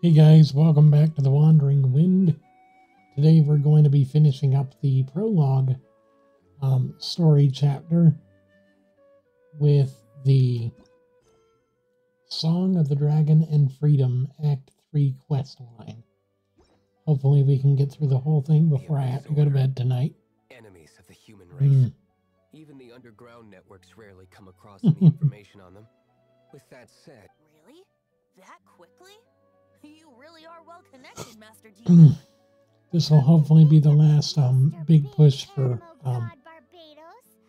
Hey guys, welcome back to The Wandering Wind. Today we're going to be finishing up the prologue story chapter with the Song of the Dragon and Freedom Act 3 quest line. Hopefully we can get through the whole thing before I have to go to bed tonight. Enemies of the human race. Even the underground networks rarely come across any information on them. With that said... Really? That quickly? You really are well connected, Master G. This will hopefully be the last big push for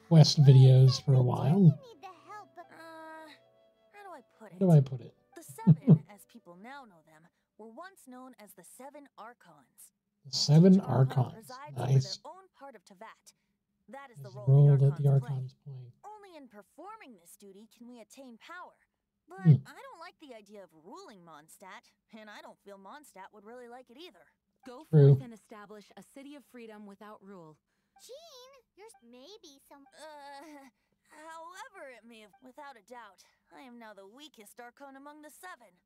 quest videos for a while. How do I put it? The Seven, as people now know them, were once known as the Seven Archons. The Seven Archons. Nice. Their own part of Tevat. That is the role that the Archons play. Only in performing this duty can we attain power. But I don't like the idea of ruling Mondstadt, and I don't feel Mondstadt would really like it either. Go forth and establish a city of freedom without rule. Jean, there's maybe some... however it may have... Without a doubt, I am now the weakest Archon among the Seven.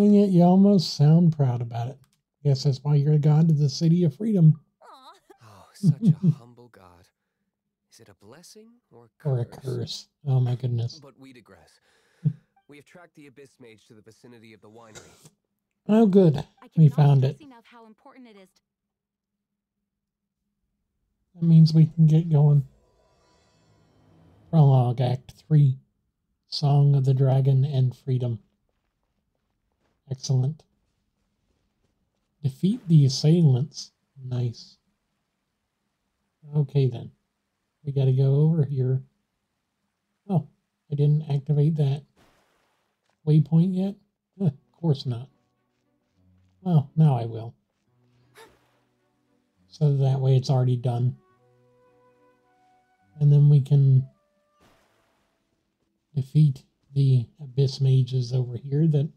And yet you almost sound proud about it. Yes, that's why you're a god of the city of freedom. Oh, such a humble god. Is it a blessing or a curse? Or a curse. Oh my goodness. But we digress. We have tracked the Abyss Mage to the vicinity of the winery. Oh, good. We found it. How important it is. That means we can get going. Prologue Act 3. Song of the Dragon and Freedom. Excellent. Defeat the assailants. Nice. Okay, then. We gotta go over here. Oh, I didn't activate that waypoint yet? Of course not. Well, now I will. So that way it's already done. And then we can defeat the Abyss Mages over here that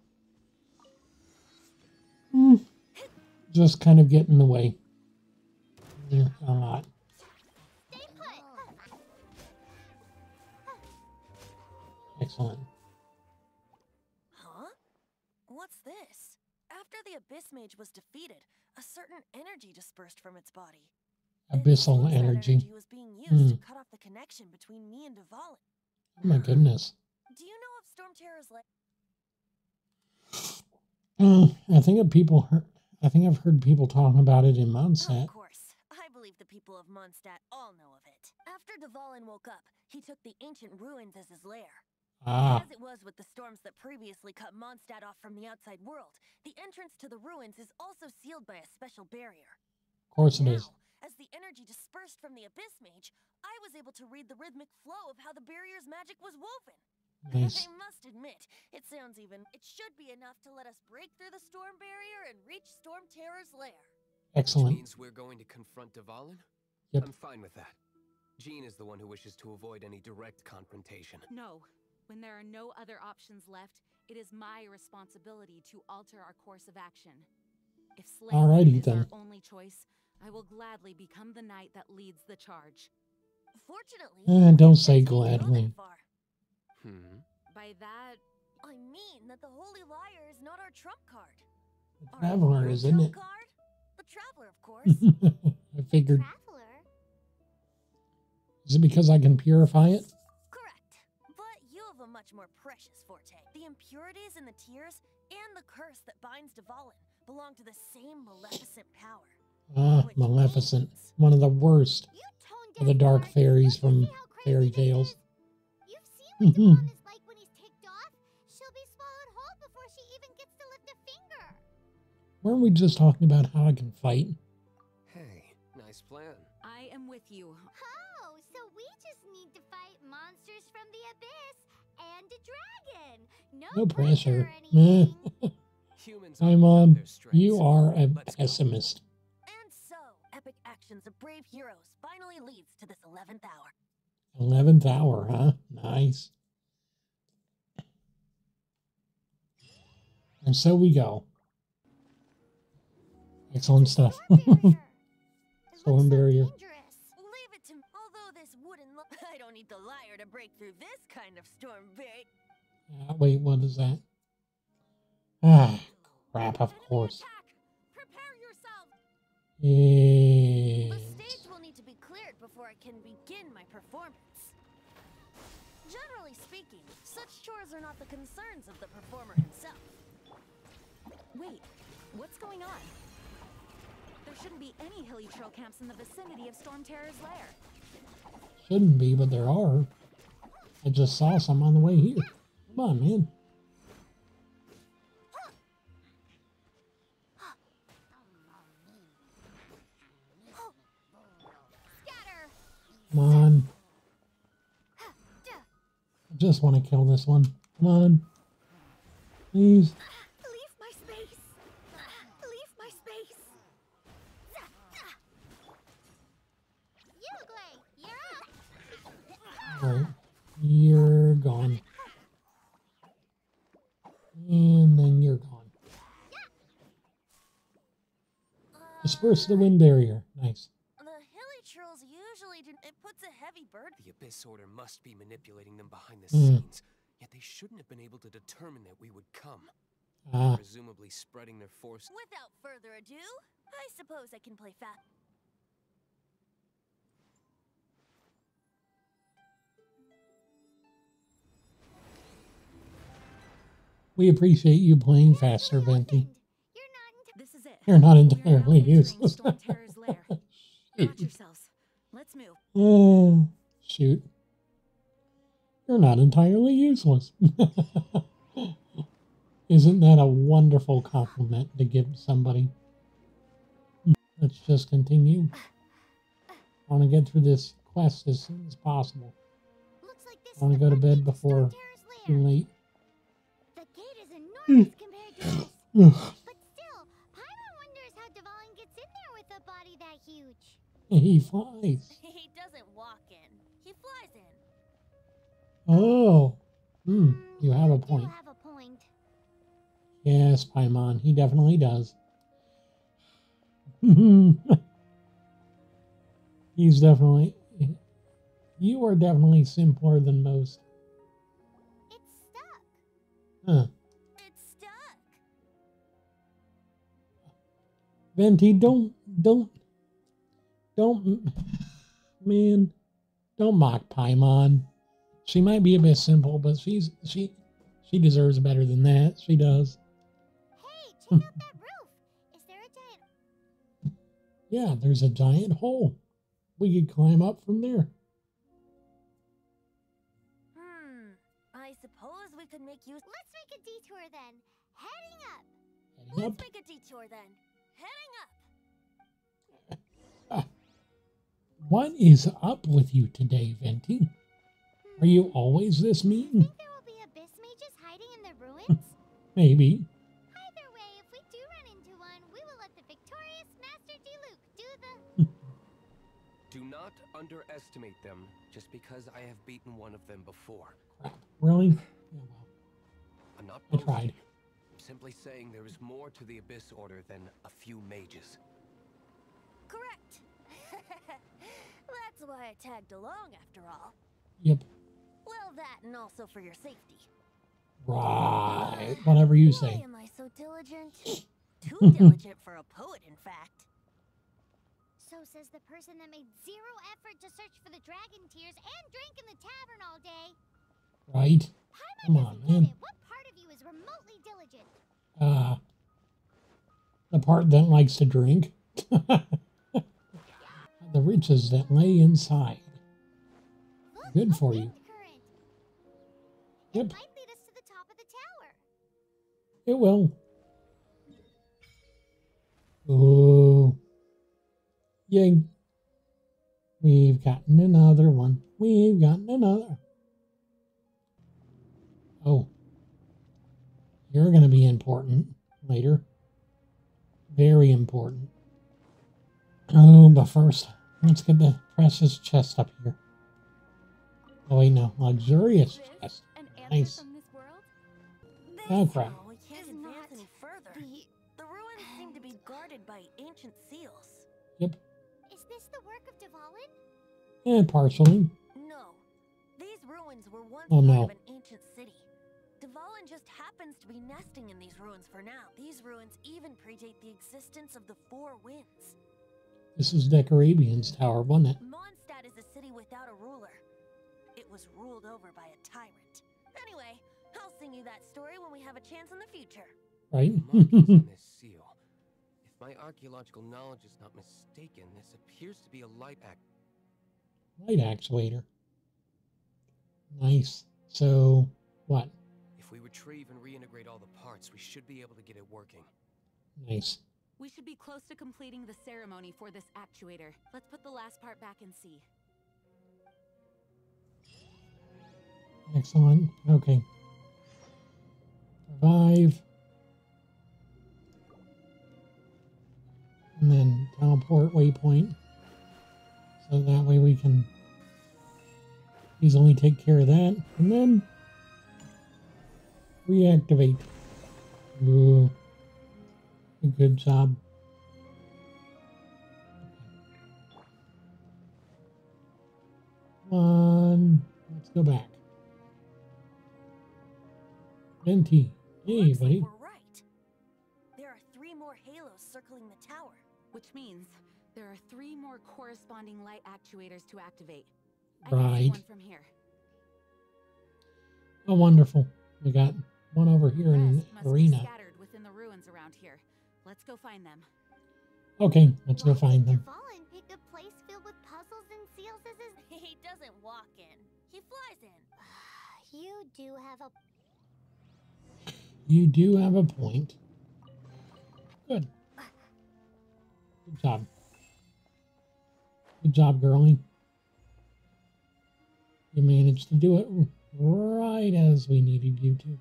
just kind of get in the way. They're a lot. Excellent. What's this? After the Abyss Mage was defeated, a certain energy dispersed from its body. Abyssal energy. It was being used to cut off the connection between me and Dvalin. Oh my goodness. Do you know if Stormterror's like... I think I've heard people talking about it in Mondstadt. Of course. I believe the people of Mondstadt all know of it. After Dvalin woke up, he took the ancient ruins as his lair. As it was with the storms that previously cut Mondstadt off from the outside world, the entrance to the ruins is also sealed by a special barrier. Of course it is. As the energy dispersed from the Abyss Mage, I was able to read the rhythmic flow of how the barrier's magic was woven. Nice. I must admit, it should be enough to let us break through the storm barrier and reach Stormterror's lair. Excellent. Which means we're going to confront Dvalin? Yep. I'm fine with that. Jean is the one who wishes to avoid any direct confrontation. No. When there are no other options left, it is my responsibility to alter our course of action. If slavery is our only choice, I will gladly become the knight that leads the charge. Fortunately, don't say gladly. By that, I mean that the Holy Lyre is not our trump card. The Traveler, isn't it? The Traveler, of course. I figured. Is it because I can purify it? Much more precious forte. The impurities in the tears and the curse that binds Dvalin belong to the same maleficent power. Maleficent. One of the worst of the dark fairies from fairy tales. You've seen what Dvalin is like when he's ticked off. She'll be swallowed whole before she even gets to lift a finger. Weren't we just talking about how I can fight? Hey, nice plan. I am with you. Oh, so we just need to fight monsters from the abyss. And a dragon. No pressure. Paimon, you are a pessimist. And so, epic actions of brave heroes finally leads to this 11th hour. 11th hour, huh? Nice. And so we go. Excellent stuff. Storm barrier. I don't need the liar to break through this kind of storm, wait, what is that? Ah, crap, of course. Prepare yourself. The stage will need to be cleared before I can begin my performance. Generally speaking, such chores are not the concerns of the performer himself. Wait, what's going on? There shouldn't be any hilly troll camps in the vicinity of Stormterror's lair. Shouldn't be, but there are. I just saw some on the way here. Come on, man. Come on. I just want to kill this one. Come on. Please. Leave my space. Leave my space. All right. You're gone. And then you're gone. Disperse the wind barrier. Nice. The Abyss Order must be manipulating them behind the scenes, yet they shouldn't have been able to determine that we would come. Presumably spreading their force. Without further ado, I suppose I can play fat. We appreciate you playing faster, Venti. You're not entirely useless. Watch yourselves. Let's move. Oh, shoot. You're not entirely useless. Isn't that a wonderful compliment to give somebody? Let's just continue. I want to get through this quest as soon as possible. I want to go to bed before too late. The gate is enormous compared to this. But still, Paimon wonders how Dvalin gets in there with a body that huge. He flies. He doesn't walk in. He flies in. Oh. You have a point. Yes, Paimon. He definitely does. He's definitely... You are definitely simpler than most. It's stuck. Huh. It's stuck. Venti, Don't, man, don't mock Paimon. She might be a bit simple, but she deserves better than that. She does. Hey, check out that roof. Is there a giant? Yeah, there's a giant hole. We could climb up from there. I suppose we could make use. Let's make a detour then. Heading up. What is up with you today, Venti? Are you always this mean? Do you think there will be abyss mages hiding in the ruins? Maybe. Either way, if we do run into one, we will let the victorious Master Diluc do the... Do not underestimate them, just because I have beaten one of them before. Really? Yeah, well. I'm not I tried. I'm simply saying there is more to the Abyss Order than a few mages. Correct. That's why I tagged along after all. Yep. Well, that and also for your safety. Right. Whatever you say. Why am I so diligent? Too diligent for a poet, in fact. So says the person that made zero effort to search for the dragon tears and drink in the tavern all day. Right. Come on, man. What part of you is remotely diligent? The part that likes to drink. The riches that lay inside. Good for you. Yep. It might lead us to the top of the tower. It will. Ooh. Yay. We've gotten another one. We've gotten another. Oh. You're going to be important later. Very important. Oh, but first... Let's get the precious chest up here. Oh wait, no. Luxurious chest. Nice. Oh crap. The ruins seem to be guarded by ancient seals. Yep. Is this the work of Dvalin? Eh, partially. No. These ruins were once part of an ancient city. Dvalin Dvalin just happens to be nesting in these ruins for now. These ruins even predate the existence of the Four Winds. This was Decarabian's tower, wasn't it? Mondstadt is a city without a ruler. It was ruled over by a tyrant. Anyway, I'll sing you that story when we have a chance in the future. Right? On this seal. If my archaeological knowledge is not mistaken, this appears to be a light actuator. Nice. So, what? If we retrieve and reintegrate all the parts, we should be able to get it working. Nice. We should be close to completing the ceremony for this actuator. Let's put the last part back and see. Excellent. Okay. Revive. And then teleport waypoint. So that way we can easily take care of that. And then reactivate. Ooh. Good job. Come on. Let's go back. Venti. Hey, buddy. We're right. There are 3 more halos circling the tower. Which means there are 3 more corresponding light actuators to activate. Right. One from here. Oh, wonderful. We got one over here in the arena. Scattered within the ruins around here. Let's go find them. Okay, let's go find them. Dvalin picked a place filled with puzzles and seals as his... He doesn't walk in. He flies in. You do have a point. Good. Good job. Good job, girlie. You managed to do it right as we needed you to.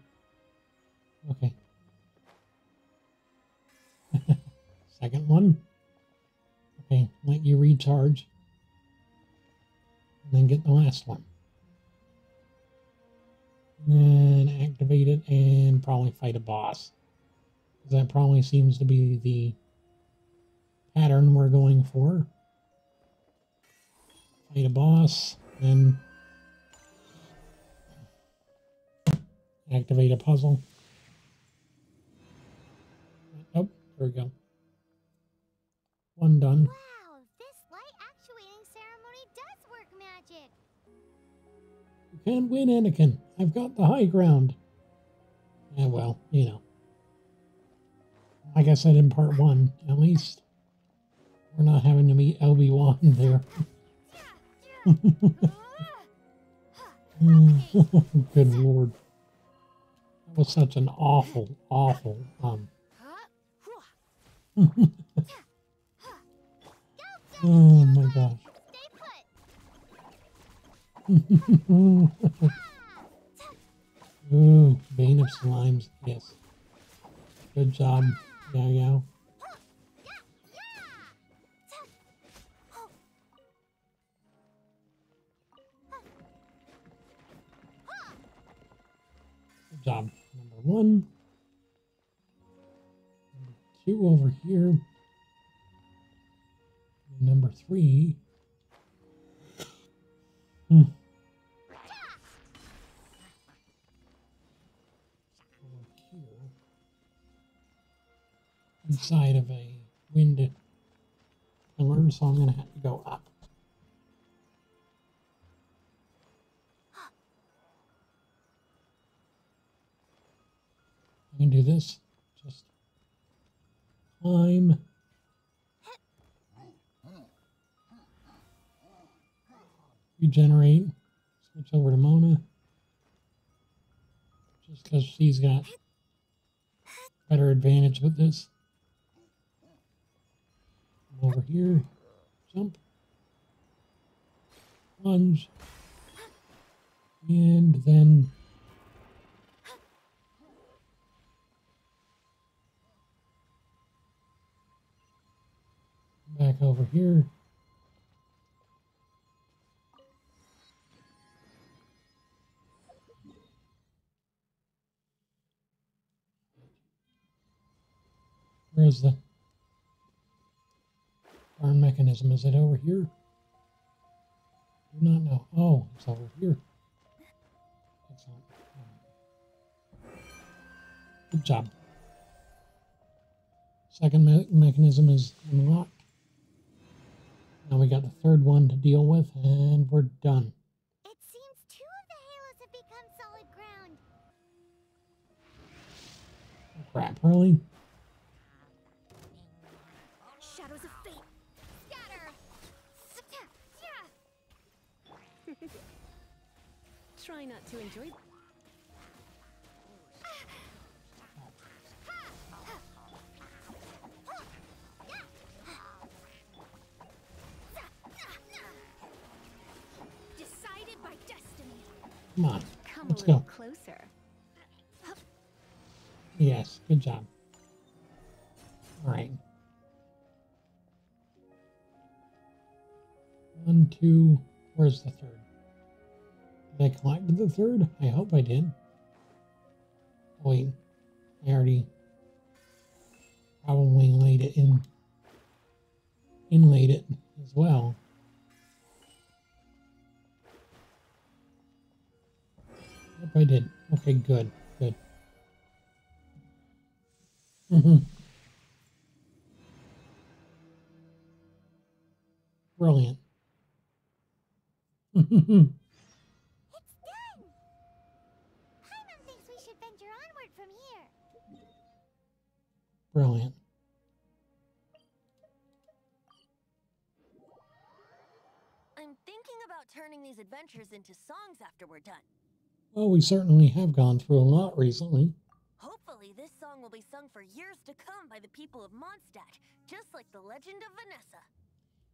Okay. Second one. Okay, let you recharge. And then get the last one. And then activate it and probably fight a boss. Because that probably seems to be the pattern we're going for. Fight a boss, then activate a puzzle. Oh, there we go. One done. Wow, this light actuating ceremony does work magic. You can't win, Anakin. I've got the high ground. Yeah, well, you know. Like I said in part 1, at least we're not having to meet Obi-Wan there. Good lord. That was such an awful, awful oh my gosh. Ooh, Bane of Slimes, yes. Good job, Yao Yao. Good job, number 1. Number 2 over here. Number 3. Hmm. Inside of a wind pillar, so I'm going to have to go up. I can do this. Just climb. Regenerate. Switch over to Mona. Just because she's got better advantage with this. Over here, jump, plunge, and then back over here. Where is the arm mechanism? Is it over here? I do not know. Oh, it's over here. Excellent. tab. Second mechanism is unlock. Now we got the third one to deal with, and we're done. It seems two of the halos have become solid ground. Crap, really? Shadows of fate. Scatter. Yeah. Try not to enjoy. Come on, let's go. Closer. Yes, good job. All right. 1, 2, where's the third? Did I collect the third? I hope I did. Wait, I already probably laid it in. Inlaid it as well. Yep, I did. Okay, good, good. Brilliant. It's done! Paimon thinks we should venture onward from here. Brilliant. I'm thinking about turning these adventures into songs after we're done. Well, we certainly have gone through a lot recently. Hopefully this song will be sung for years to come by the people of Mondstadt, just like the legend of Vanessa.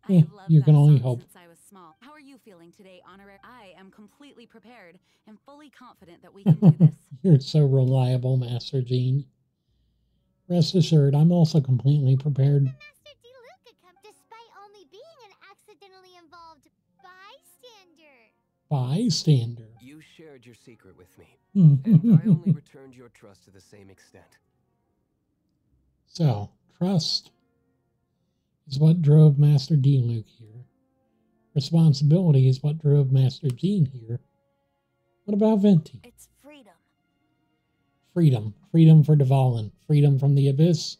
Yeah, you can only hope. Since I was small. How are you feeling today, Honorary? I am completely prepared and fully confident that we can do this. You're so reliable, Master Jean. Rest assured, I'm also completely prepared. Master Diluc could come despite only being an accidentally involved bystander. You shared your secret with me, and I only returned your trust to the same extent. So, trust is what drove Master Diluc here. Responsibility is what drove Master Jean here. What about Venti? It's freedom. Freedom. Freedom for Dvalin. Freedom from the Abyss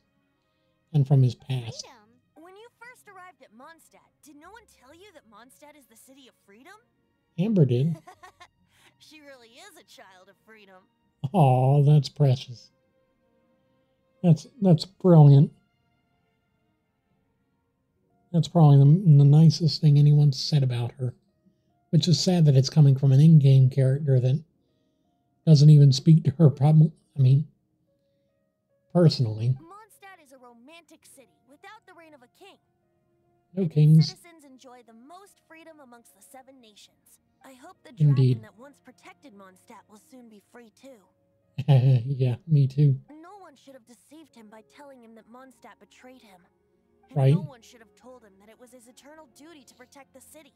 and from his past. Freedom? When you first arrived at Mondstadt, did no one tell you that Mondstadt is the city of freedom? Amber did. She really is a child of freedom. Oh, that's precious. That's brilliant. That's probably the nicest thing anyone's said about her. Which is sad that it's coming from an in-game character that doesn't even speak to her problem. I mean, personally. Mondstadt is a romantic city without the reign of a king. No kings. Citizens enjoy the most freedom amongst the 7 nations. I hope the dragon that once protected Mondstadt will soon be free too. Yeah, me too. No one should have deceived him by telling him that Mondstadt betrayed him. And right? No one should have told him that it was his eternal duty to protect the city.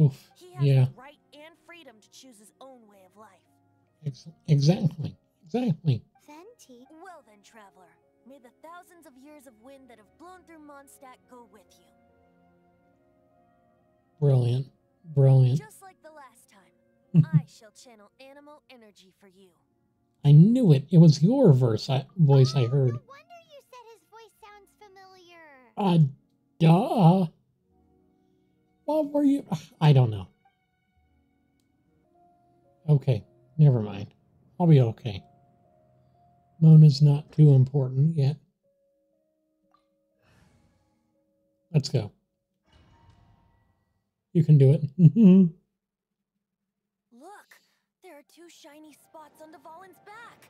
Oof. He has the right and freedom to choose his own way of life. Exactly. Exactly. Venti. Well then, traveler, may the thousands of years of wind that have blown through Mondstadt go with you. Brilliant. Brilliant. Just like the last time, I shall channel animal energy for you. I knew it. It was your voice I heard. No wonder you said his voice sounds familiar. Duh. What were you? I don't know. Okay, never mind. I'll be okay. Mona's not too important yet. Let's go. You can do it. Look, there are 2 shiny spots on Dvalin's back.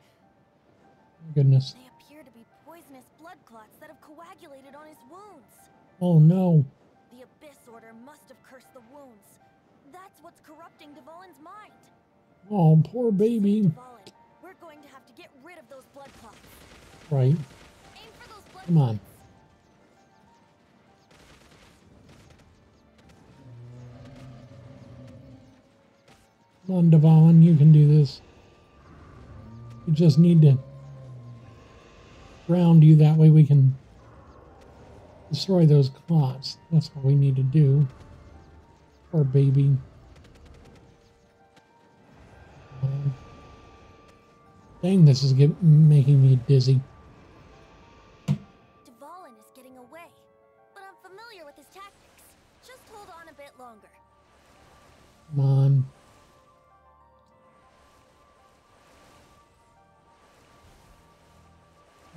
Goodness. They appear to be poisonous blood clots that have coagulated on his wounds. Oh no. The Abyss Order must have cursed the wounds. That's what's corrupting Dvalin's mind. Oh, poor baby. Dvalin, we're going to have to get rid of those blood clots. Right. Aim for those blood clots. Come on, Dvalin, you can do this. You just need to ground you, that way we can destroy those clots. That's what we need to do. Poor baby. Dang, this is making me dizzy. Dvalin is getting away, but I'm familiar with his tactics. Just hold on a bit longer. Come on.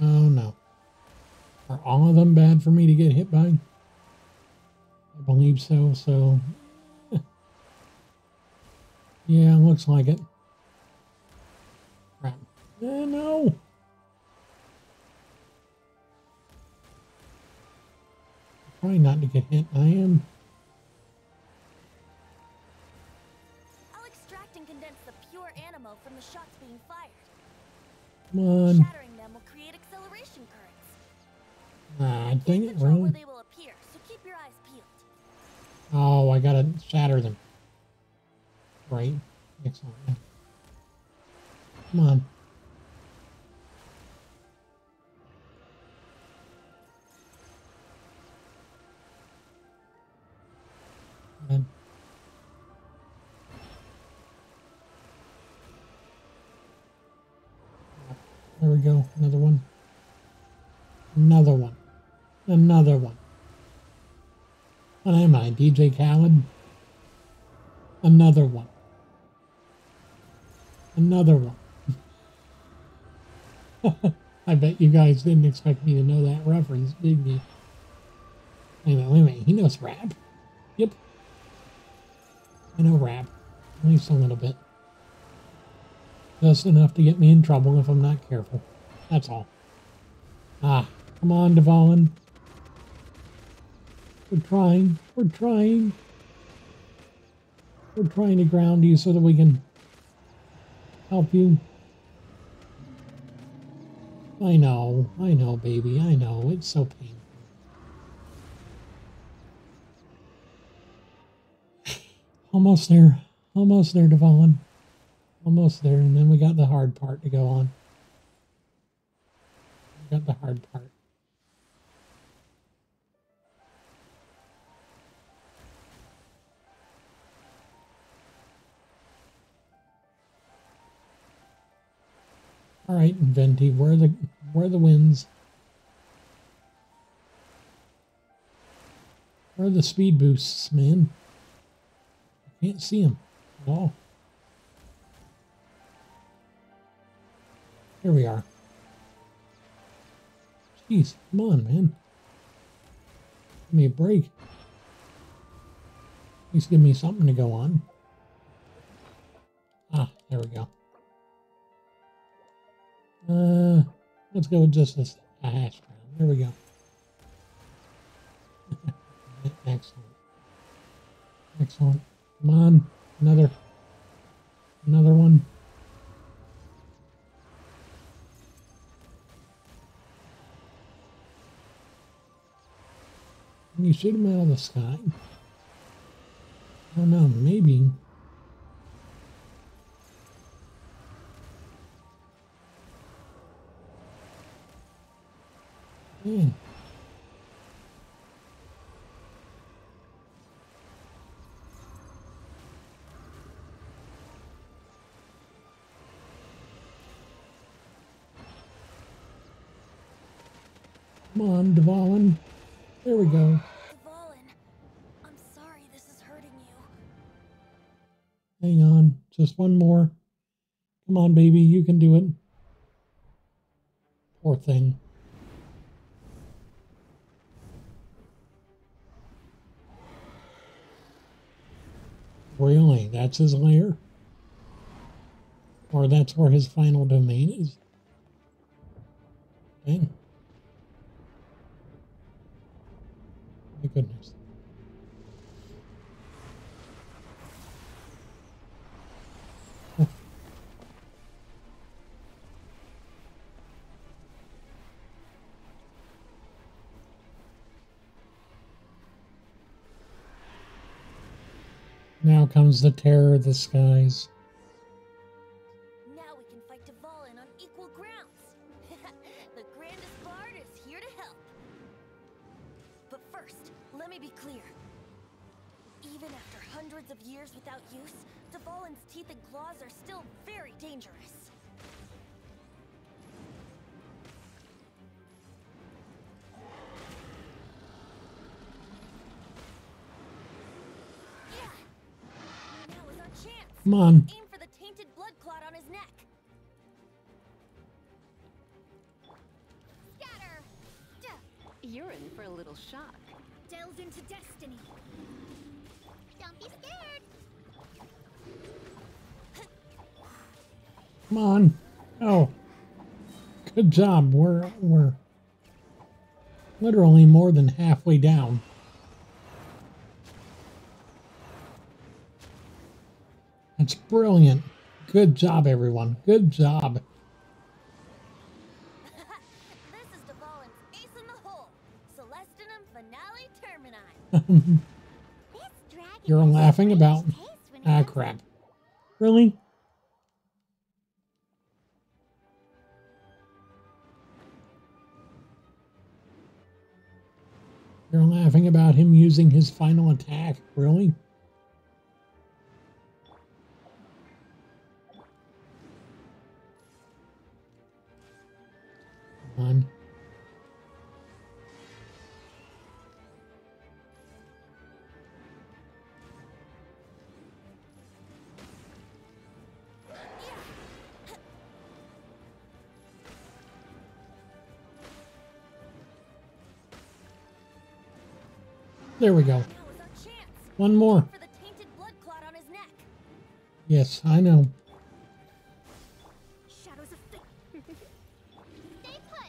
Oh no. Are all of them bad for me to get hit by? I believe so, so... yeah, looks like it. Crap. Eh, no! Try not to get hit, I am. I'll extract and condense the pure anemo from the shots being fired. Come on. Shattering them will create acceleration currents. Ah, dang it, wrong. Where they will appear, so keep your eyes peeled. Oh, I gotta shatter them. Right. Excellent. Come on. Come on. There we go. Another one. Another one. Another one. What am I, DJ Khaled? Another one. Another one. I bet you guys didn't expect me to know that reference, did you? Wait a minute. He knows rap. Yep. I know rap. At least a little bit. Just enough to get me in trouble if I'm not careful. That's all. Ah, come on, Dvalin. We're trying. We're trying. We're trying to ground you so that we can... help you. I know, baby, I know. It's so painful. Almost there, Dvalin. Almost there, and then we got the hard part to go on. We got the hard part. All right, Venti, where are the winds? Where are the speed boosts, man? I can't see them at all. Here we are. Jeez, come on, man. Give me a break. At least give me something to go on. Ah, there we go. Let's go with just this hash brown. There we go. Excellent. Excellent. Come on. Another one. Can you shoot him out of the sky? I don't know, maybe. Yeah. Come on, Dvalin. There we go. Dvalin, I'm sorry this is hurting you. Hang on, just one more. Come on, baby, you can do it. Poor thing. Really? That's his lair? Or that's where his final domain is? Dang. My goodness. Huh. Now comes the terror of the skies. Now we can fight Dvalin on equal grounds. The grandest bard is here to help. But first, let me be clear. Even after hundreds of years without use, Dvalin's teeth and claws are still very dangerous. Come on. Aim for the tainted blood clot on his neck. Scatter. You're in for a little shock. Delve into destiny. Don't be scared. Come on. Oh. Good job. We're literally more than halfway down. That's brilliant. Good job, everyone. Good job. This is Dvalin's ace in the hole. Celestinum finale termini. You're laughing about. Ah, crap. Really? You're laughing about him using his final attack, really? Come on. There we go. One more. For the tainted blood clot on his neck. Yes, I know. Shadows of fate. Stay put.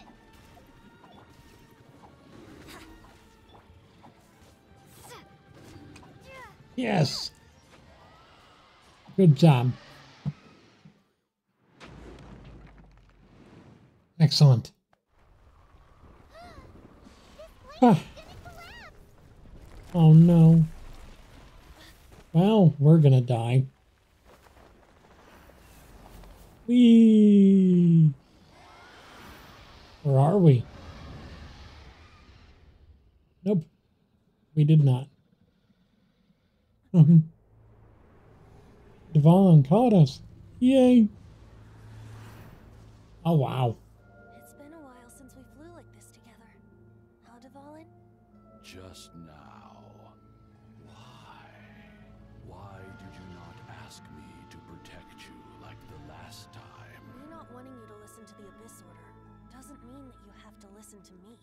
Yes. Good job. Excellent. Ah. Oh no. Well, we're gonna die. Whee! Where are we? Nope. We did not. Dvalin caught us. Yay! Oh wow. It's been a while since we flew like this together. How, Dvalin? Just now. To me.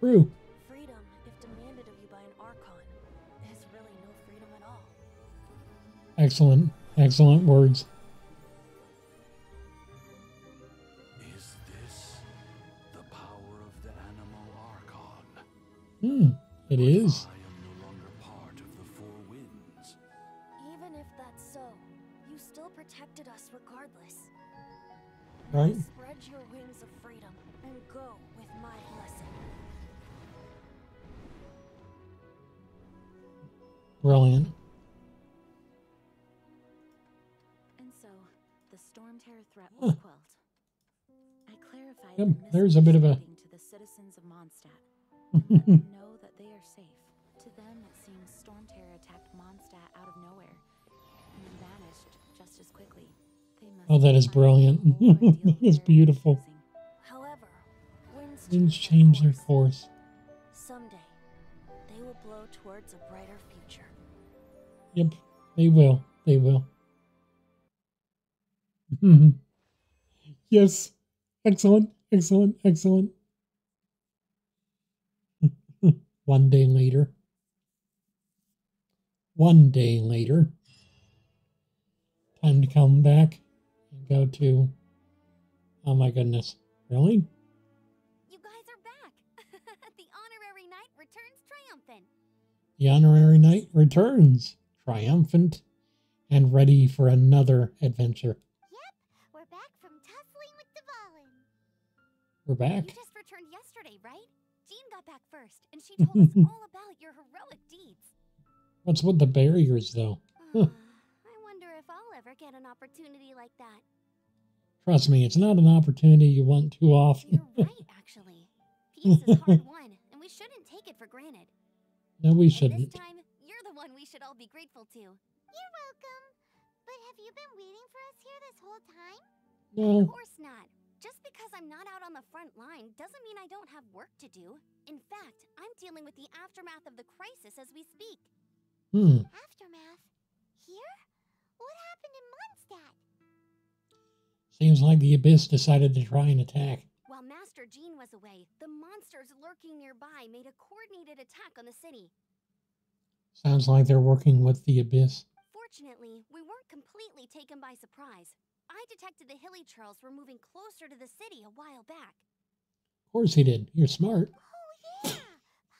True. Freedom, if demanded of you by an Archon, is really no freedom at all. Excellent. Excellent words. Is this the power of the Anemo Archon? Hmm, it is. I am no longer part of the Four Winds. Even if that's so, you still protected us regardless. Right? Spread your wings of freedom. And go with my blessing. Brilliant. And so the Stormterror threat was quelled. I clarified. Yep, there's a bit of a to the citizens of Mondstadt. Let them know that they are safe. To them, it seems Stormterror attacked Mondstadt out of nowhere and then vanished just as quickly. They must that is brilliant. That is beautiful. Things change their course. Someday, they will blow towards a brighter future. Yep, they will. They will. Yes. Excellent. Excellent. Excellent. One day later. One day later. Time to come back and go to... Oh my goodness. Really? The honorary knight returns, triumphant and ready for another adventure. Yep, we're back from tussling with Dvalin. We're back. You just returned yesterday, right? Jean got back first, and she told us all about your heroic deeds. What's with the barriers, though? I wonder if I'll ever get an opportunity like that. Trust me, it's not an opportunity you want too often. You're right, actually. Peace is hard won, and we shouldn't take it for granted. No, we shouldn't. And this time, you're the one we should all be grateful to. You're welcome. But have you been waiting for us here this whole time? No. Of course not. Just because I'm not out on the front line doesn't mean I don't have work to do. In fact, I'm dealing with the aftermath of the crisis as we speak. Hmm. Aftermath? Here? in Mondstadt. Seems like the Abyss decided to try and attack. While Master Jean was away, the monsters lurking nearby made a coordinated attack on the city. Sounds like they're working with the Abyss. Fortunately, we weren't completely taken by surprise. I detected the hilly trails were moving closer to the city a while back. Of course he did. You're smart. Oh, yeah.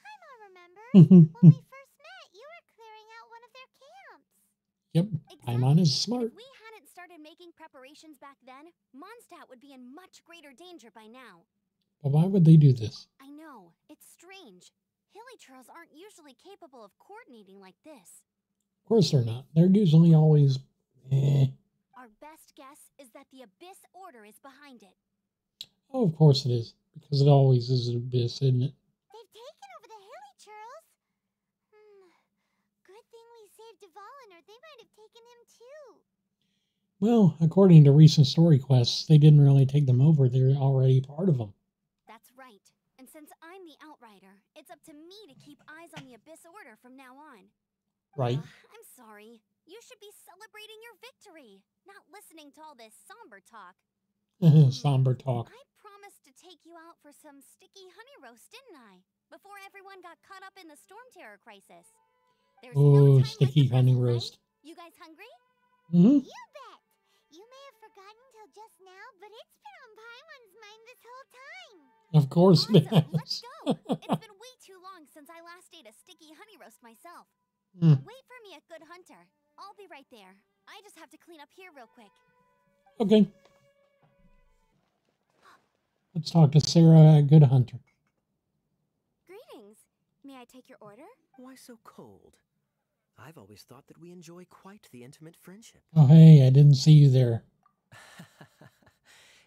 Paimon, remember? When we first met, you were clearing out one of their camps. Yep, exactly. Paimon is smart. If we hadn't started making preparations back then, Mondstadt would be in much greater danger by now. But why would they do this? I know. It's strange. Hilly trails aren't usually capable of coordinating like this. Of course they're not. They're usually always... Our best guess is that the Abyss Order is behind it. Oh, of course it is. Because it always is an abyss, isn't it? They've taken over the hilly churls. Good thing we saved Dvalin, or they might have taken him too. Well, according to recent story quests, they didn't really take them over. They're already part of them. That's right. And since I'm the Outrider, it's up to me to keep eyes on the Abyss Order from now on. Right. I'm sorry. You should be celebrating your victory, not listening to all this somber talk. Somber talk. I promised to take you out for some sticky honey roast, didn't I? Before everyone got caught up in the Stormterror crisis. There's no time sticky honey roast. You guys hungry? Mm-hmm. You bet. You may have forgotten till just now, but it's been on Paimon's mind this whole time. Of course it has. Let's go. It's been way too long since I last ate a sticky honey roast myself. Mm. Wait for me, a good hunter. I'll be right there. I just have to clean up here real quick. Okay. Let's talk to Sarah, Good Hunter. Greetings. May I take your order? Why so cold? I've always thought that we enjoy quite the intimate friendship. Oh, hey, I didn't see you there.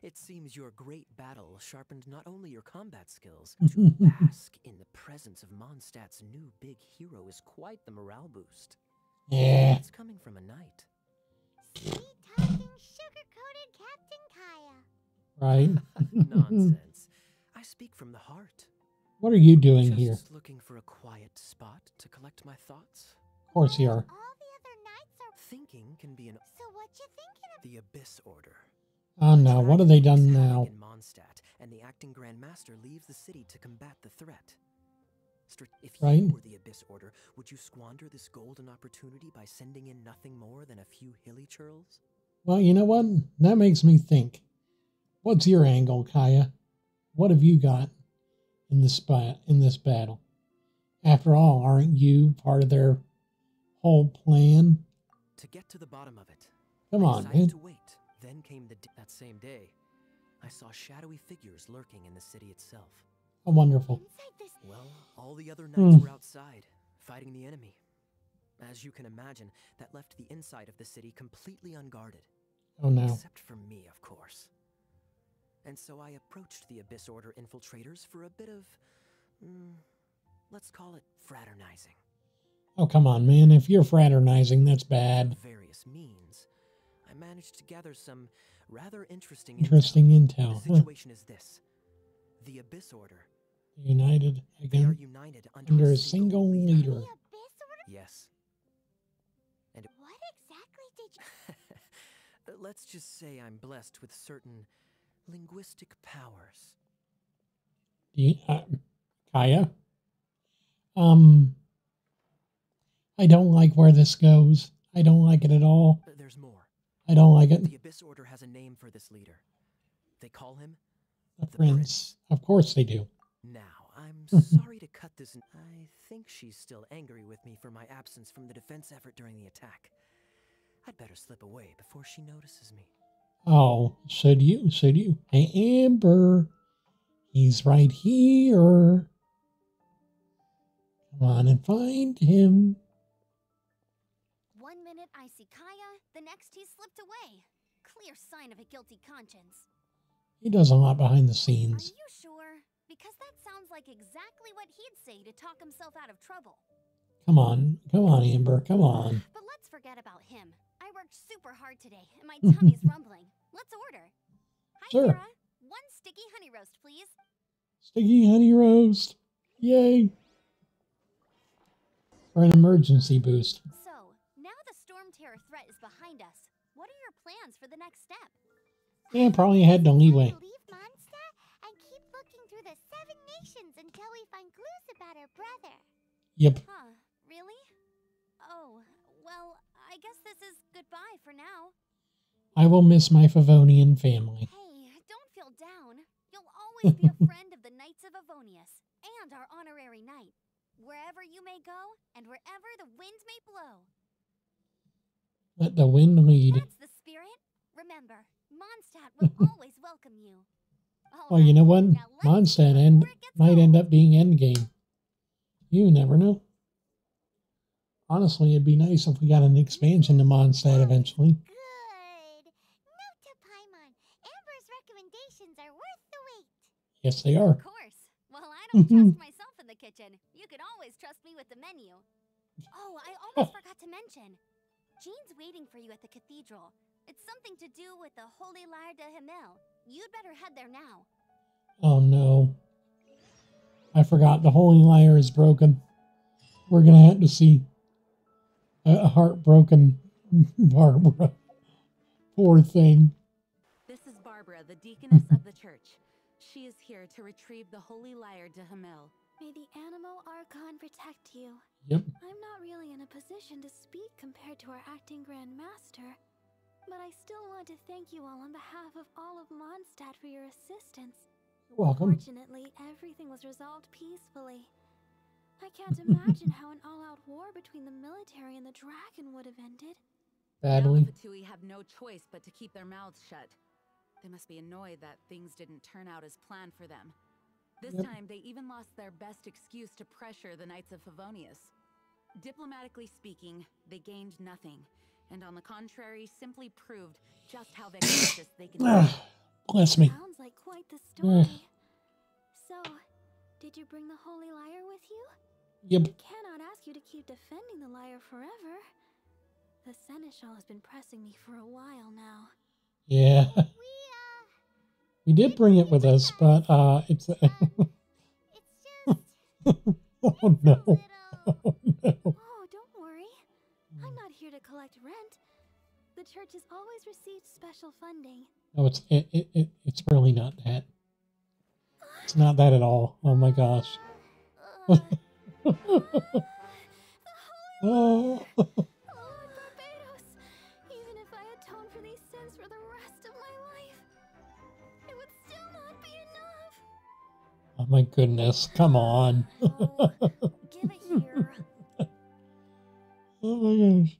It seems your great battle sharpened not only your combat skills, to bask in the presence of Mondstadt's new big hero is quite the morale boost. Yeah. It's coming from a knight. Sweet-talking, sugar-coated Captain Kaeya. Right. Nonsense. I speak from the heart. What are you doing here? Just looking for a quiet spot to collect my thoughts. Of course you are. All the other knights are thinking can be an. So what you thinking of? The Abyss Order. Oh no! What have they done now? In Mondstadt, and the acting Grand Master leaves the city to combat the threat. If you were the Abyss Order, would you squander this golden opportunity by sending in nothing more than a few hilly churls? Well, you know what? That makes me think. What's your angle, Kaeya? What have you got in this battle? After all, aren't you part of their whole plan? To get to the bottom of it. Come on, dude. To wait. Then came that same day. I saw shadowy figures lurking in the city itself. Oh, wonderful. Well, all the other knights were outside, fighting the enemy. As you can imagine, that left the inside of the city completely unguarded. Oh no. Except for me, of course. And so I approached the Abyss Order infiltrators for a bit of, let's call it fraternizing. Oh, come on, man. If you're fraternizing, that's bad. By various means, I managed to gather some rather interesting intel. The situation is this. The Abyss Order. United again. They are united under a single leader. The Abyss Order? Yes. And what exactly did you... Let's just say I'm blessed with certain... linguistic powers. Kaeya? I don't like where this goes. I don't like it at all. There's more. I don't like it. The Abyss Order has a name for this leader. They call him the Prince. Of course they do. Now, I'm sorry to cut this. I think she's still angry with me for my absence from the defense effort during the attack. I'd better slip away before she notices me. Oh, should you? Should you? Hey, Amber. He's right here. Come on and find him. 1 minute I see Kaeya, the next he slipped away. Clear sign of a guilty conscience. He does a lot behind the scenes. Are you sure? Because that sounds like exactly what he'd say to talk himself out of trouble. Come on. Come on, Amber. Come on. But let's forget about him. I worked super hard today, and my tummy's rumbling. Let's order. Hi, Sarah. Sure. One sticky honey roast, please. Sticky honey roast. Yay. For an emergency boost. So, now the Stormterror threat is behind us. What plans for the next step. Yeah, probably had no leeway. Leave Mondstadt and keep looking through the 7 nations until we find clues about her brother. Yep. Huh, really? Oh, well, I guess this is goodbye for now. I will miss my Favonian family. Hey, don't feel down. You'll always be a friend of the Knights of Avonius and our honorary knight. Wherever you may go and wherever the wind may blow. Let the wind lead. That's the spirit. Remember, Mondstadt will always welcome you. Oh, you know what? Mondstadt might end up being endgame. You never know. Honestly, it'd be nice if we got an expansion to Mondstadt eventually. Good. Note to Paimon, Amber's recommendations are worth the wait. Yes, they are. Of course. Well, I don't trust myself in the kitchen. You can always trust me with the menu. Oh, I almost forgot to mention. Jean's waiting for you at the cathedral. It's something to do with the Holy Lyre de Hamel. You'd better head there now. Oh no. I forgot the Holy Lyre is broken. We're gonna have to see a heartbroken Barbara. Poor thing. This is Barbara, the deaconess of the church. She is here to retrieve the Holy Lyre de Hamel. May the Anemo Archon protect you. Yep. I'm not really in a position to speak compared to our acting Grand Master. But I still want to thank you all on behalf of all of Mondstadt for your assistance. You're welcome. Fortunately, everything was resolved peacefully. I can't imagine how an all-out war between the military and the dragon would have ended. Badly. The Fatui have no choice but to keep their mouths shut. They must be annoyed that things didn't turn out as planned for them. This time, they even lost their best excuse to pressure the Knights of Favonius. Diplomatically speaking, they gained nothing. And on the contrary, simply proved just how vicious they can be. Bless me. Sounds like quite the story. So, did you bring the Holy Lyre with you? Yep. I cannot ask you to keep defending the lyre forever. The Seneschal has been pressing me for a while now. Yeah. We did bring it with us, but it's it's just oh no. Oh no. I'm not here to collect rent. The church has always received special funding. No, it's really not that. It's not that at all. Oh my gosh. Oh, Barbados. Even if I atone for these sins for the rest of my life, it would still not be enough. Oh my goodness, come on. Give it here. Oh my gosh.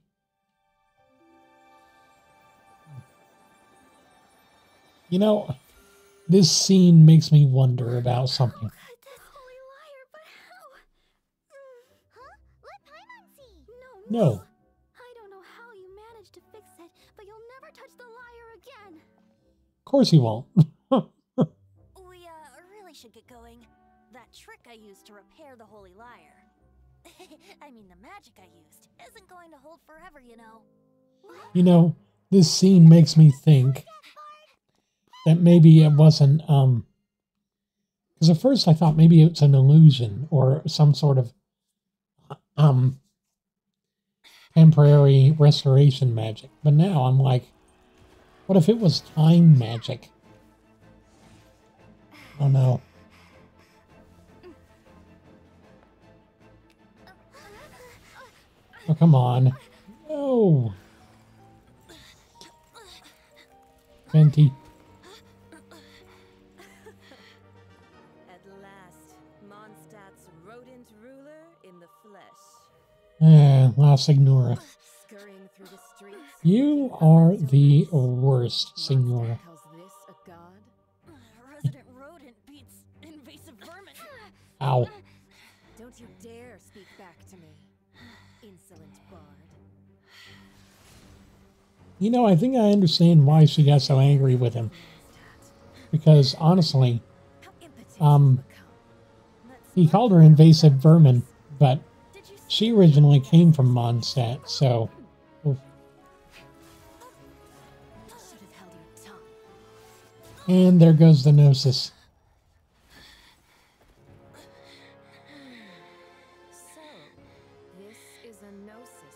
You know, this scene makes me wonder about something. No. I don't know how you managed to fix it, but you'll never touch the lyre again. Of course he won't. We really should get going. That trick I used to repair the Holy Lyre. I mean, the magic I used isn't going to hold forever, you know. You know, this scene makes me think that maybe it wasn't, because at first I thought maybe it's an illusion or some sort of, temporary restoration magic. But now I'm like, what if it was time magic? Oh no. Oh, come on. No. Venti. At last, Mondstadt's rodent ruler in the flesh. Last Signora. Scurrying through the streets. You are the worst, Signora. This a god? Resident rodent beats invasive vermin. Ow. Don't you dare speak back to me. Insolent bard. You know, I think I understand why she got so angry with him. Because, honestly, he called her invasive vermin, but she originally came from Mondstadt, so... Oof. And there goes the Gnosis.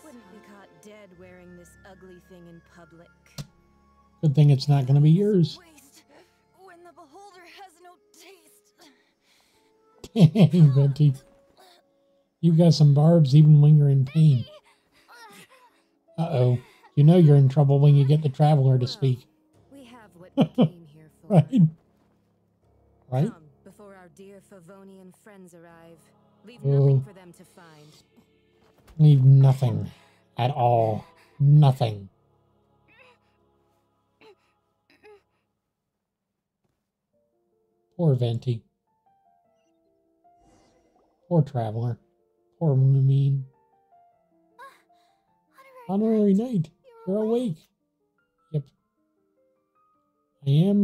Wouldn't be caught dead wearing this ugly thing in public. Good thing it's not going to be yours. When the beholder has no taste. Dang, Venti. You've got some barbs even when you're in pain. Uh-oh. You know you're in trouble when you get the traveler to speak. We have what we came here for. Right. Right? Come before our dear Favonian friends arrive. Leave nothing for them to find. Leave nothing. At all. Nothing. Poor Venti. Poor traveler. Poor Lumine. Honorary Knight. You're awake. Yep. I am.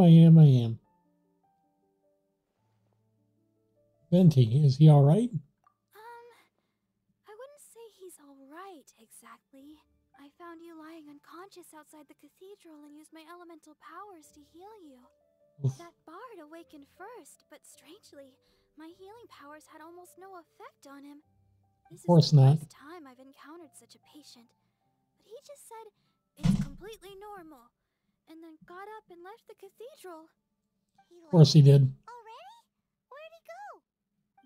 Venti, is he alright? I wouldn't say he's alright exactly. I found you lying unconscious outside the cathedral and used my elemental powers to heal you. Oof. That bard awakened first, but strangely, my healing powers had almost no effect on him. Of course not. This is the first time I've encountered such a patient. He just said it's completely normal, and then got up and left the cathedral. Of course he did. Already? Where'd he go?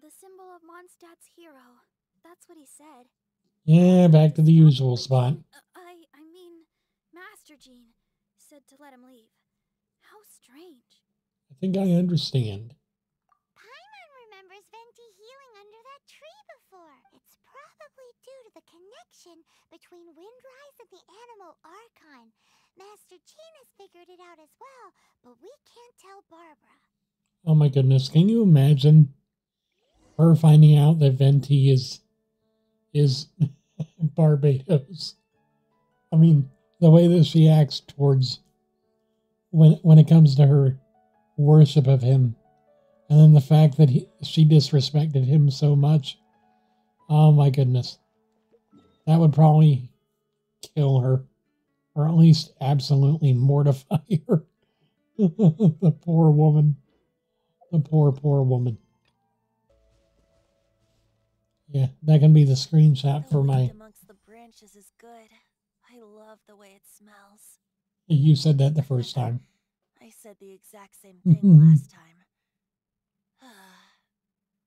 The symbol of Mondstadt's hero. That's what he said. Yeah, back to the usual spot. I mean, Master Jean said to let him leave. How strange. I think I understand. Paimon remembers Venti healing under that tree before. It's probably due to the connection between Windrise and the Anemo Archon. Master Jean has figured it out as well, but we can't tell Barbara. Oh my goodness, can you imagine her finding out that Venti is Barbados? I mean, the way that she acts towards when it comes to her worship of him, and then the fact that she disrespected him so much. Oh my goodness. That would probably kill her. Or at least absolutely mortify her. The poor woman. The poor, poor woman. Yeah, that can be the screenshot for my... amongst the branches is good. I love the way it smells. You said that the first time. I said the exact same thing last time.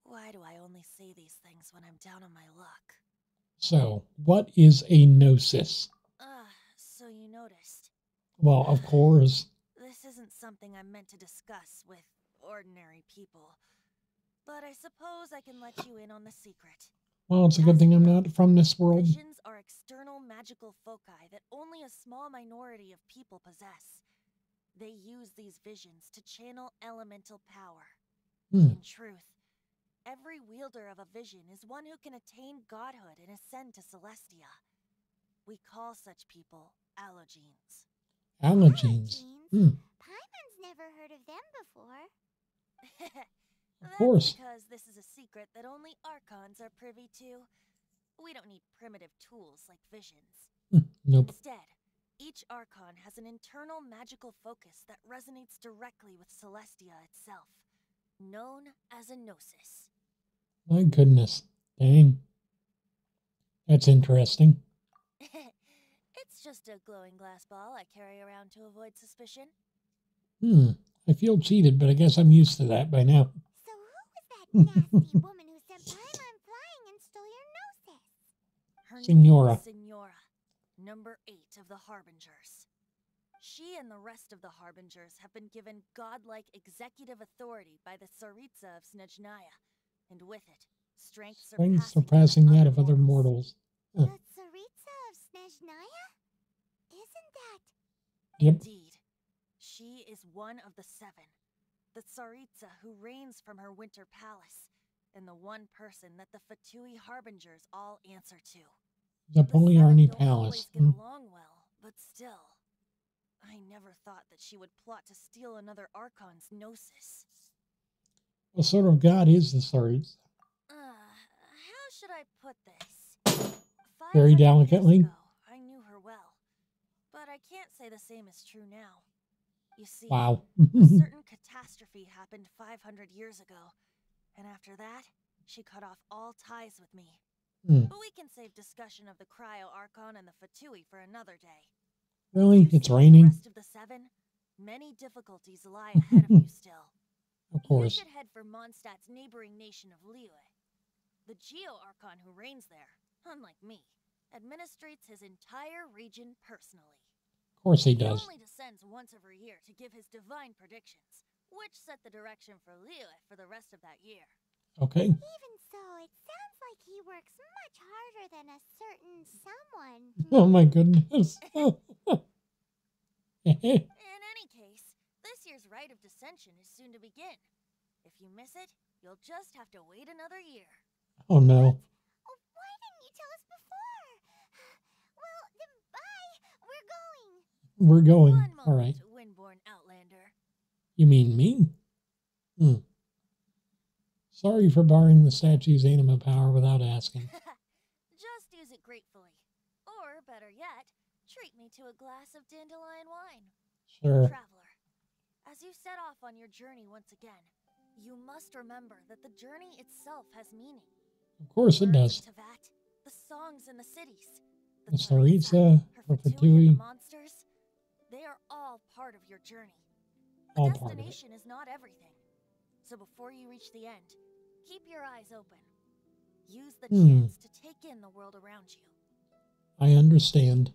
Why do I only say these things when I'm down on my luck? So, what is a Gnosis? So you noticed. Well, of course. This isn't something I'm meant to discuss with ordinary people. But I suppose I can let you in on the secret. Well, it's a good thing I'm not from this world. Visions are external magical foci that only a small minority of people possess. They use these visions to channel elemental power. In truth, every wielder of a vision is one who can attain godhood and ascend to Celestia. We call such people Allogenes. Allogenes? Paimon's never heard of them before. Of course. Because this is a secret that only Archons are privy to. We don't need primitive tools like visions. Nope. Instead, each Archon has an internal magical focus that resonates directly with Celestia itself, known as a Gnosis. My goodness. Dang. That's interesting. It's just a glowing glass ball I carry around to avoid suspicion. I feel cheated, but I guess I'm used to that by now. So who was that nasty woman who sent Paimon flying and stole your Gnosis? Her Signora. Name is Signora, number 8 of the Harbingers. She and the rest of the Harbingers have been given godlike executive authority by the Tsaritsa of Snezhnaya, and with it, strength surpassing that of other mortals. The Tsaritsa of Snezhnaya? Isn't that... Yep. Indeed. She is one of the 7, the Tsaritsa who reigns from her winter palace, and the one person that the Fatui Harbingers all answer to. The Poliarni Palace. Don't always get along well, but still... I never thought that she would plot to steal another Archon's Gnosis. What sort of god is the Tsaritsa? How should I put this? Very delicately. Ago, I knew her well, but I can't say the same is true now. You see, wow. A certain catastrophe happened 500 years ago, and after that, she cut off all ties with me. But we can save discussion of the Cryo Archon and the Fatui for another day. Really? It's raining? The rest of the seven, many difficulties lie ahead of you still. Of course. You should head for Mondstadt's neighboring nation of Liyue. The Geo Archon who reigns there, unlike me, administrates his entire region personally. Of course he does. He only descends once every year to give his divine predictions, which set the direction for Liyue for the rest of that year. Okay. Even so, it sounds like he works much harder than a certain someone. Oh my goodness. In any case, this year's Rite of Dissension is soon to begin. If you miss it, you'll just have to wait another year. Oh no. Why didn't you tell us before? Well, then bye. We're going. We're going. All right. Windborn Outlander. You mean me? Hmm. Sorry for borrowing the statue's anima power without asking. Just use it gratefully. Or, better yet, treat me to a glass of dandelion wine. Sure. Traveler, as you set off on your journey once again, you must remember that the journey itself has meaning. Of course it does. The songs in the cities, the Tsaritsa, the Fatui, the monsters, they are all part of your journey. The all destination part of it. Is not everything. So before you reach the end, keep your eyes open. Use the chance to take in the world around you. I understand.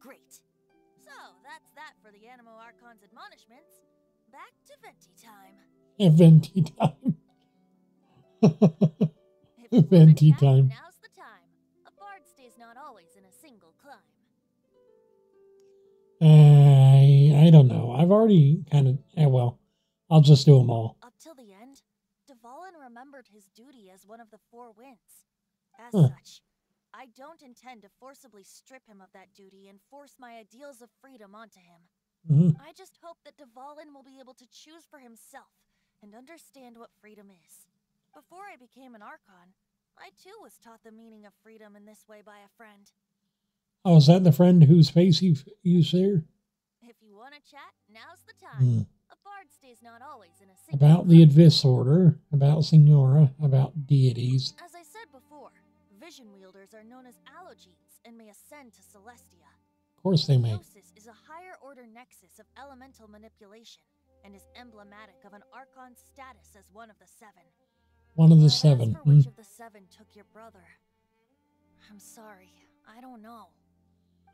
Great. So that's that for the Anemo Archon's admonishments. Back to Venti time. Venti time. Venti time. Now's the time. A bard stays not always in a single climb. I don't know. I've already kind of. Well, I'll just do them all. Up till the end, Dvalin remembered his duty as one of the Four Winds. As such, I don't intend to forcibly strip him of that duty and force my ideals of freedom onto him. I just hope that Dvalin will be able to choose for himself and understand what freedom is. Before I became an Archon, I too was taught the meaning of freedom in this way by a friend. Oh, is that the friend whose face you share? If you want to chat, now's the time. A bard stays not always in a single about the Abyss Order, about Signora, about deities. As I said before, vision wielders are known as Allogenes and may ascend to Celestia. Of course they may. Gnosis is a higher order nexus of elemental manipulation and is emblematic of an Archon's status as one of the seven. One of the seven. Which of the seven took your brother? I'm sorry, I don't know.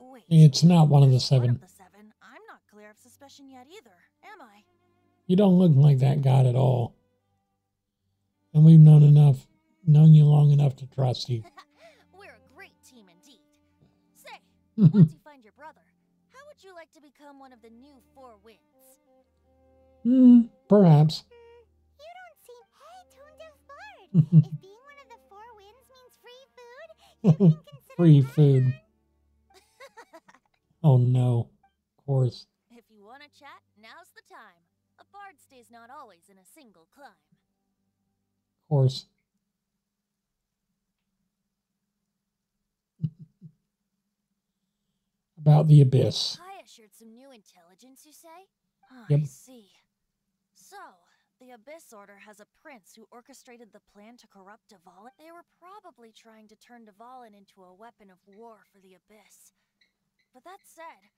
Wait, it's not one of the seven. I'm not clear of suspicion yet either, am I? You don't look like that god at all. And we've known you long enough to trust you. We're a great team indeed. Say, once you find your brother, how would you like to become one of the new Four Winds? Perhaps. You don't seem tone-deaf bird. If being one of the Four Winds means free food, you can consider free food. Oh no, of course. If you want to chat, now's the time. A bard stays not always in a single climb. Of course. About the Abyss. I assured some new intelligence, you say? Oh, yep. I see. So, the Abyss Order has a prince who orchestrated the plan to corrupt Dvalin. They were probably trying to turn Dvalin into a weapon of war for the Abyss. But that said,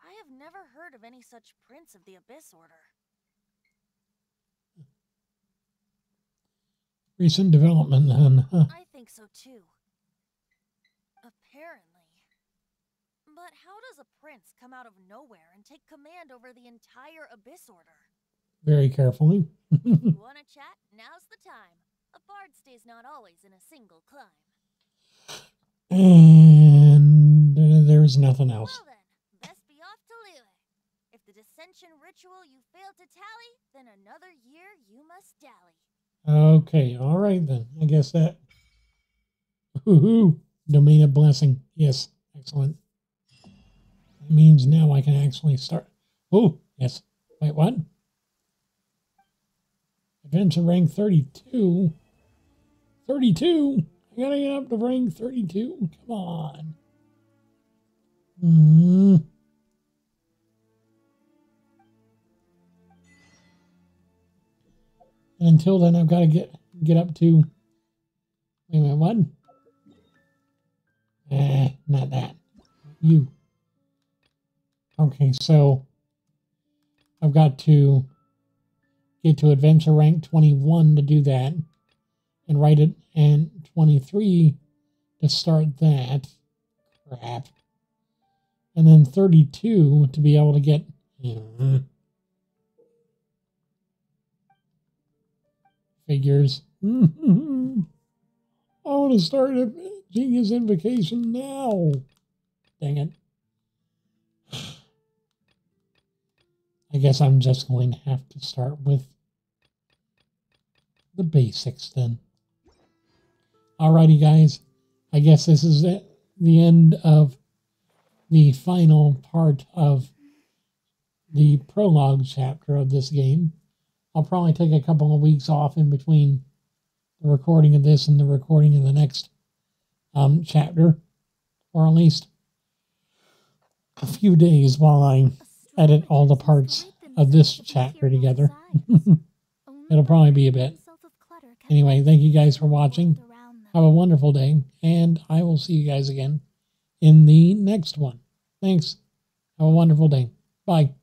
I have never heard of any such prince of the Abyss Order. Recent development, then, huh? I think so, too. Apparently. But how does a prince come out of nowhere and take command over the entire Abyss Order? Very carefully. If you want to chat, now's the time. A bard stays not always in a single climb. There's nothing else. Well then, best be off to Liyue. If the dissension ritual you failed to tally, then another year you must dally. Okay, all right then. I guess that. Woohoo! Domain of blessing. Yes, excellent. That means now I can actually start. Oh, yes. Wait, what? Adventure rank 32. 32? I gotta get up to rank 32? Come on. And until then, I've got to get up to. Wait a minute, what? Not that. You. Okay, so I've got to get to adventure rank 21 to do that, and write it and 23 to start that. Crap. And then 32 to be able to get... figures. I want to start a Genius Invocation now. Dang it. I guess I'm just going to have to start with the basics then. Alrighty, guys. I guess this is it. The end of the final part of the prologue chapter of this game. I'll probably take a couple of weeks off in between the recording of this and the recording of the next chapter, or at least a few days while I edit all the parts of this chapter together. It'll probably be a bit. Anyway, thank you guys for watching. Have a wonderful day, and I will see you guys again in the next one. Thanks. Have a wonderful day. Bye.